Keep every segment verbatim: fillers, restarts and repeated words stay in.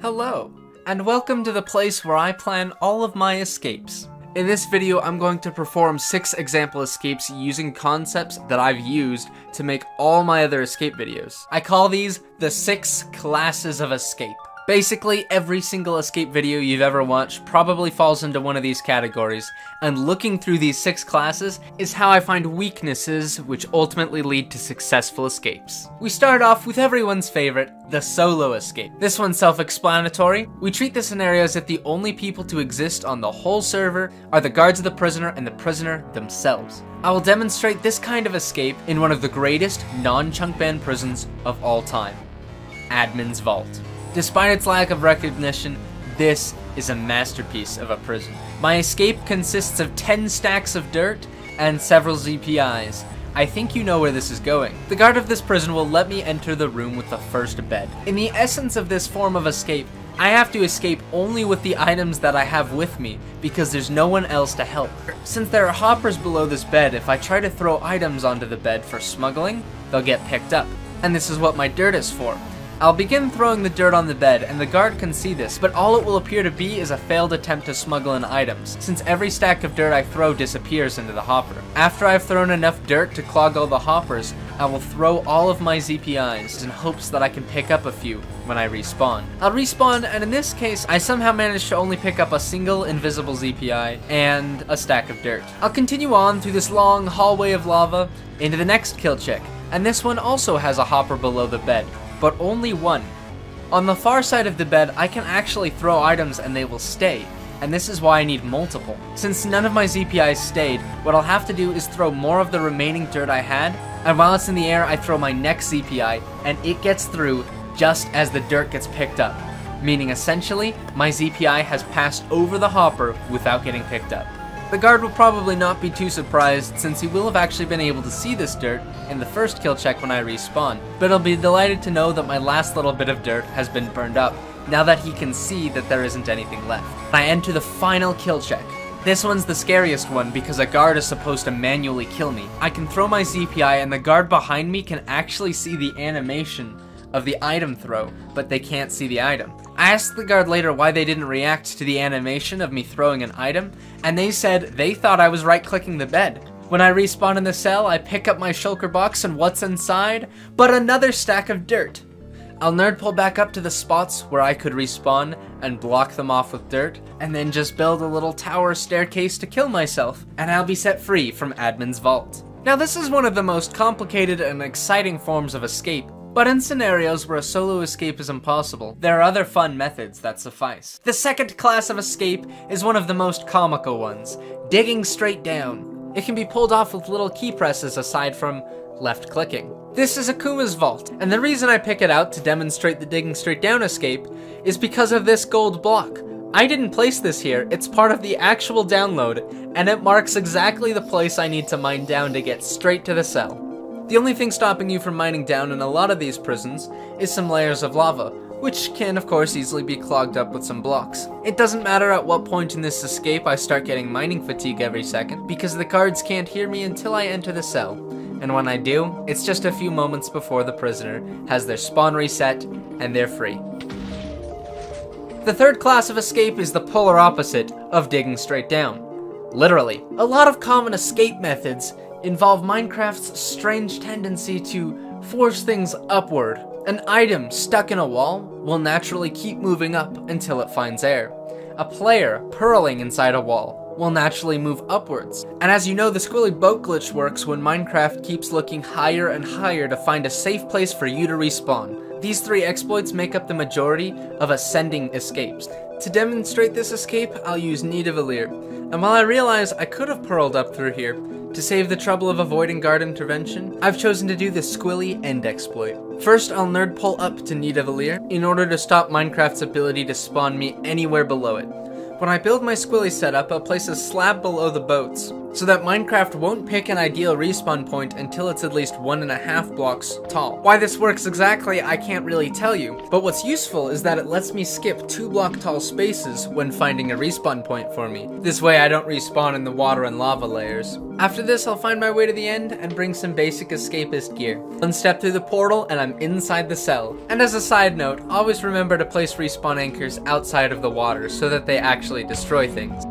Hello, and welcome to the place where I plan all of my escapes. In this video, I'm going to perform six example escapes using concepts that I've used to make all my other escape videos. I call these the six classes of escape. Basically, every single escape video you've ever watched probably falls into one of these categories, and looking through these six classes is how I find weaknesses which ultimately lead to successful escapes. We start off with everyone's favorite, the solo escape. This one's self-explanatory. We treat the scenario as if the only people to exist on the whole server are the guards of the prisoner and the prisoner themselves. I will demonstrate this kind of escape in one of the greatest non-chunk ban prisons of all time, Admin's Vault. Despite its lack of recognition, this is a masterpiece of a prison. My escape consists of ten stacks of dirt and several Z P Is. I think you know where this is going. The guard of this prison will let me enter the room with the first bed. In the essence of this form of escape, I have to escape only with the items that I have with me, because there's no one else to help. Since there are hoppers below this bed, if I try to throw items onto the bed for smuggling, they'll get picked up. And this is what my dirt is for. I'll begin throwing the dirt on the bed, and the guard can see this, but all it will appear to be is a failed attempt to smuggle in items, since every stack of dirt I throw disappears into the hopper. After I've thrown enough dirt to clog all the hoppers, I will throw all of my Z P Is in hopes that I can pick up a few when I respawn. I'll respawn, and in this case, I somehow managed to only pick up a single invisible Z P I and a stack of dirt. I'll continue on through this long hallway of lava into the next kill check, and this one also has a hopper below the bed, but only one. On the far side of the bed, I can actually throw items and they will stay, and this is why I need multiple. Since none of my Z P Is stayed, what I'll have to do is throw more of the remaining dirt I had, and while it's in the air, I throw my next Z P I, and it gets through just as the dirt gets picked up, meaning essentially, my Z P I has passed over the hopper without getting picked up. The guard will probably not be too surprised, since he will have actually been able to see this dirt in the first kill check when I respawn, but he'll be delighted to know that my last little bit of dirt has been burned up, now that he can see that there isn't anything left. I enter the final kill check. This one's the scariest one because a guard is supposed to manually kill me. I can throw my Z P I and the guard behind me can actually see the animation of the item throw, but they can't see the item. I asked the guard later why they didn't react to the animation of me throwing an item, and they said they thought I was right-clicking the bed. When I respawn in the cell, I pick up my shulker box and what's inside, but another stack of dirt. I'll nerd pull back up to the spots where I could respawn and block them off with dirt, and then just build a little tower staircase to kill myself, and I'll be set free from Admin's Vault. Now this is one of the most complicated and exciting forms of escape, but in scenarios where a solo escape is impossible, there are other fun methods that suffice. The second class of escape is one of the most comical ones, digging straight down. It can be pulled off with little key presses aside from left clicking. This is Akuma's Vault, and the reason I pick it out to demonstrate the digging straight down escape is because of this gold block. I didn't place this here, it's part of the actual download, and it marks exactly the place I need to mine down to get straight to the cell. The only thing stopping you from mining down in a lot of these prisons is some layers of lava, which can of course easily be clogged up with some blocks. It doesn't matter at what point in this escape I start getting mining fatigue every second, because the guards can't hear me until I enter the cell, and when I do, it's just a few moments before the prisoner has their spawn reset and they're free. The third class of escape is the polar opposite of digging straight down. Literally. A lot of common escape methods involve Minecraft's strange tendency to force things upward. An item stuck in a wall will naturally keep moving up until it finds air. A player purling inside a wall will naturally move upwards. And as you know, the squilly boat glitch works when Minecraft keeps looking higher and higher to find a safe place for you to respawn. These three exploits make up the majority of ascending escapes. To demonstrate this escape, I'll use Nidavellir, and while I realize I could have purled up through here, to save the trouble of avoiding guard intervention, I've chosen to do the squilly end exploit. First, I'll nerd pull up to Nidavellir in order to stop Minecraft's ability to spawn me anywhere below it. When I build my squilly setup, I'll place a slab below the boats, so that Minecraft won't pick an ideal respawn point until it's at least one and a half blocks tall. Why this works exactly, I can't really tell you, but what's useful is that it lets me skip two block tall spaces when finding a respawn point for me. This way I don't respawn in the water and lava layers. After this, I'll find my way to the end and bring some basic escapist gear. One step through the portal and I'm inside the cell. And as a side note, always remember to place respawn anchors outside of the water so that they actually destroy things.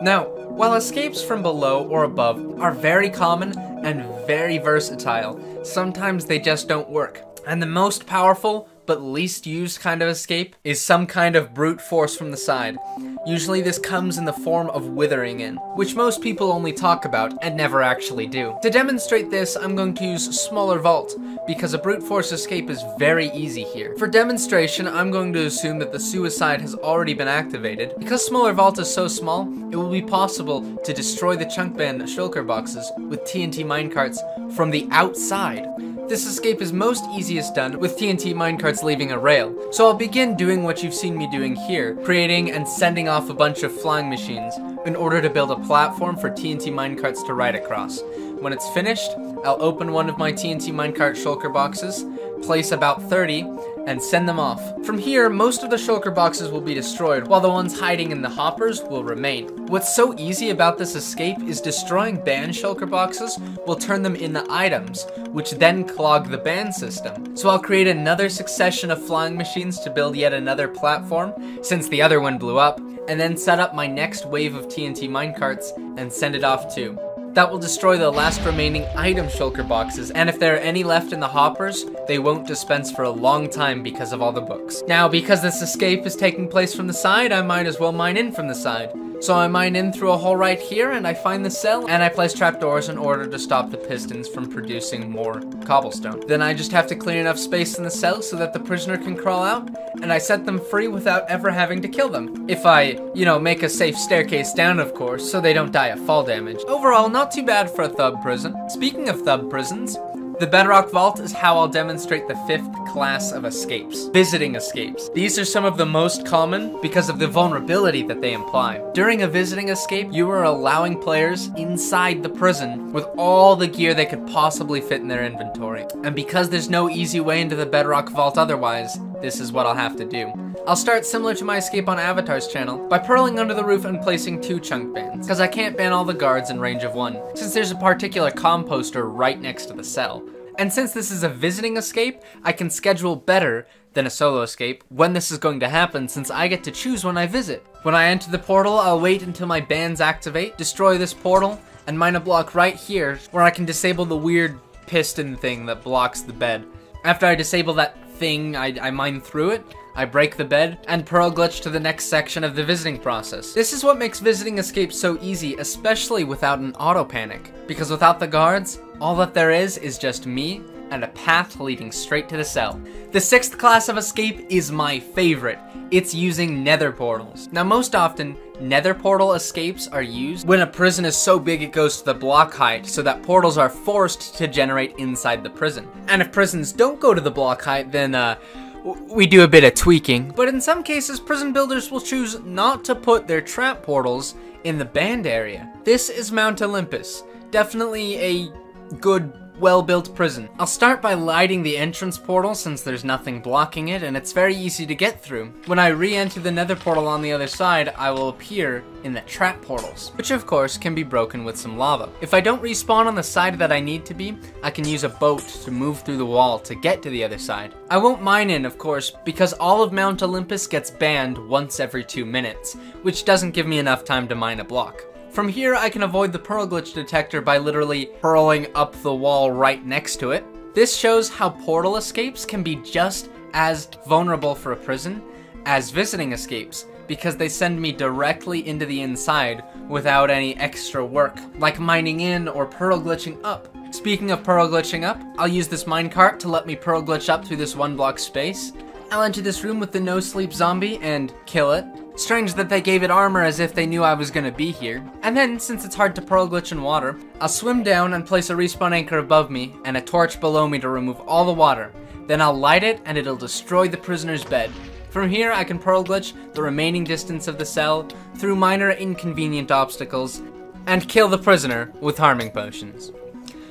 Now, while escapes from below or above are very common and very versatile, sometimes they just don't work. And the most powerful, but least used kind of escape is some kind of brute force from the side. Usually this comes in the form of withering in, which most people only talk about and never actually do. To demonstrate this, I'm going to use Smaller Vault, because a brute force escape is very easy here. For demonstration, I'm going to assume that the suicide has already been activated. Because Smaller Vault is so small, it will be possible to destroy the chunk ban shulker boxes with T N T minecarts from the outside. This escape is most easiest done with T N T minecarts leaving a rail, so I'll begin doing what you've seen me doing here, creating and sending off a bunch of flying machines in order to build a platform for T N T minecarts to ride across. When it's finished, I'll open one of my T N T minecart shulker boxes, place about thirty, and send them off. From here, most of the shulker boxes will be destroyed, while the ones hiding in the hoppers will remain. What's so easy about this escape is destroying ban shulker boxes will turn them into items, which then clog the ban system. So I'll create another succession of flying machines to build yet another platform, since the other one blew up, and then set up my next wave of T N T minecarts and send it off too. That will destroy the last remaining item shulker boxes, and if there are any left in the hoppers, they won't dispense for a long time because of all the books. Now, because this escape is taking place from the side, I might as well mine in from the side. So I mine in through a hole right here, and I find the cell, and I place trapdoors in order to stop the pistons from producing more cobblestone. Then I just have to clear enough space in the cell so that the prisoner can crawl out, and I set them free without ever having to kill them. If I, you know, make a safe staircase down, of course, so they don't die of fall damage. Overall, not too bad for a Thub prison. Speaking of Thub prisons, the Bedrock Vault is how I'll demonstrate the fifth class of escapes, visiting escapes. These are some of the most common because of the vulnerability that they imply. During a visiting escape, you are allowing players inside the prison with all the gear they could possibly fit in their inventory. And because there's no easy way into the Bedrock Vault otherwise, this is what I'll have to do. I'll start similar to my escape on Avatar's channel by purling under the roof and placing two chunk bans, because I can't ban all the guards in range of one, since there's a particular composter right next to the cell. And since this is a visiting escape, I can schedule better than a solo escape when this is going to happen, since I get to choose when I visit. When I enter the portal, I'll wait until my bans activate, destroy this portal, and mine a block right here where I can disable the weird piston thing that blocks the bed. After I disable that thing, I, I mine through it, I break the bed, and pearl glitch to the next section of the visiting process. This is what makes visiting escapes so easy, especially without an auto panic, because without the guards, all that there is is just me and a path leading straight to the cell. The sixth class of escape is my favorite. It's using nether portals. Now, most often, nether portal escapes are used when a prison is so big it goes to the block height, so that portals are forced to generate inside the prison. And if prisons don't go to the block height, then uh, we do a bit of tweaking. But in some cases, prison builders will choose not to put their trap portals in the banned area. This is Mount Olympus, definitely a good, well-built prison. I'll start by lighting the entrance portal since there's nothing blocking it and it's very easy to get through. When I re-enter the nether portal on the other side, I will appear in the trap portals, which of course can be broken with some lava. If I don't respawn on the side that I need to be, I can use a boat to move through the wall to get to the other side. I won't mine in, of course, because all of Mount Olympus gets banned once every two minutes, which doesn't give me enough time to mine a block. From here, I can avoid the pearl glitch detector by literally hurling up the wall right next to it. This shows how portal escapes can be just as vulnerable for a prison as visiting escapes, because they send me directly into the inside without any extra work, like mining in or pearl glitching up. Speaking of pearl glitching up, I'll use this minecart to let me pearl glitch up through this one block space. I'll enter this room with the no sleep zombie and kill it. Strange that they gave it armor as if they knew I was gonna be here. And then, since it's hard to pearl glitch in water, I'll swim down and place a respawn anchor above me and a torch below me to remove all the water. Then I'll light it and it'll destroy the prisoner's bed. From here, I can pearl glitch the remaining distance of the cell through minor inconvenient obstacles and kill the prisoner with harming potions.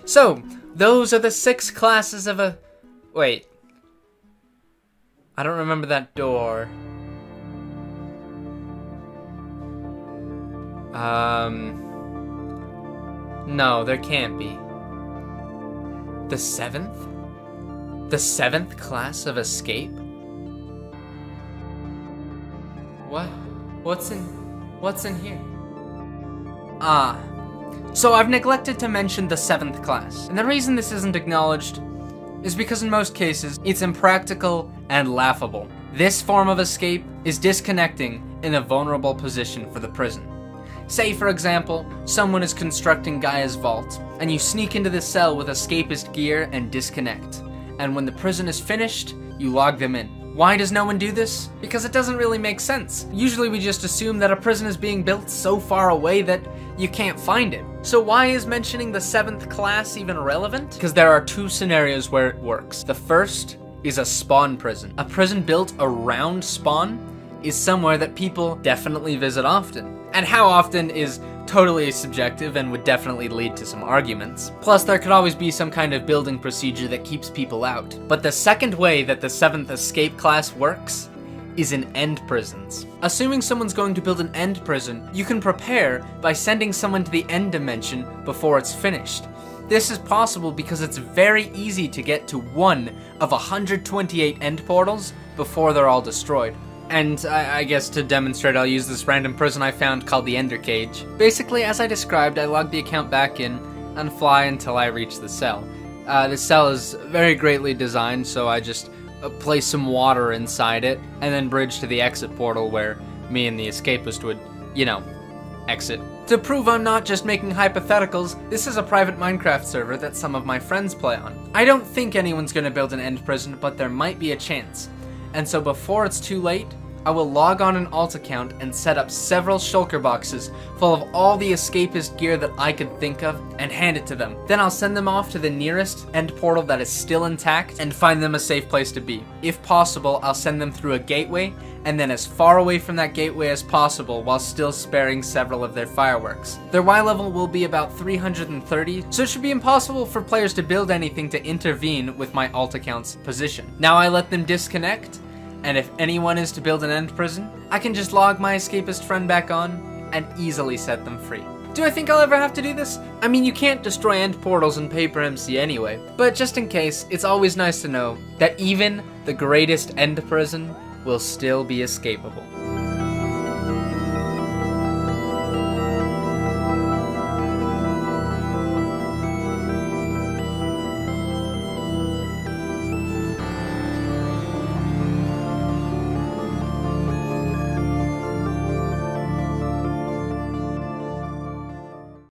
So, those are the six classes of a... Wait. I don't remember that door. Um... No, there can't be. The seventh? The seventh class of escape? What? What's in... What's in here? Ah. So I've neglected to mention the seventh class. And the reason this isn't acknowledged is because in most cases, it's impractical and laughable. This form of escape is disconnecting in a vulnerable position for the prison. Say, for example, someone is constructing Gaia's vault, and you sneak into the cell with escapist gear and disconnect. And when the prison is finished, you log them in. Why does no one do this? Because it doesn't really make sense. Usually we just assume that a prison is being built so far away that you can't find it. So why is mentioning the seventh class even relevant? Because there are two scenarios where it works. The first is a spawn prison. A prison built around spawn is somewhere that people definitely visit often. And how often is totally subjective and would definitely lead to some arguments. Plus, there could always be some kind of building procedure that keeps people out. But the second way that the seventh escape class works is in end prisons. Assuming someone's going to build an end prison, you can prepare by sending someone to the end dimension before it's finished. This is possible because it's very easy to get to one of one hundred twenty-eight end portals before they're all destroyed. And I, I guess to demonstrate, I'll use this random prison I found called the Ender Cage. Basically, as I described, I log the account back in and fly until I reach the cell. Uh, the cell is very greatly designed, so I just uh, place some water inside it and then bridge to the exit portal where me and the escapist would, you know, exit. To prove I'm not just making hypotheticals, this is a private Minecraft server that some of my friends play on. I don't think anyone's gonna build an end prison, but there might be a chance. And so before it's too late, I will log on an alt account and set up several shulker boxes full of all the escapist gear that I could think of and hand it to them. Then I'll send them off to the nearest end portal that is still intact and find them a safe place to be. If possible, I'll send them through a gateway and then as far away from that gateway as possible while still sparing several of their fireworks. Their Y level will be about three hundred thirty, so it should be impossible for players to build anything to intervene with my alt account's position. Now I let them disconnect, and if anyone is to build an end prison, I can just log my escapist friend back on and easily set them free. Do I think I'll ever have to do this? I mean, you can't destroy end portals in Paper M C anyway, but just in case, it's always nice to know that even the greatest end prison will still be escapable.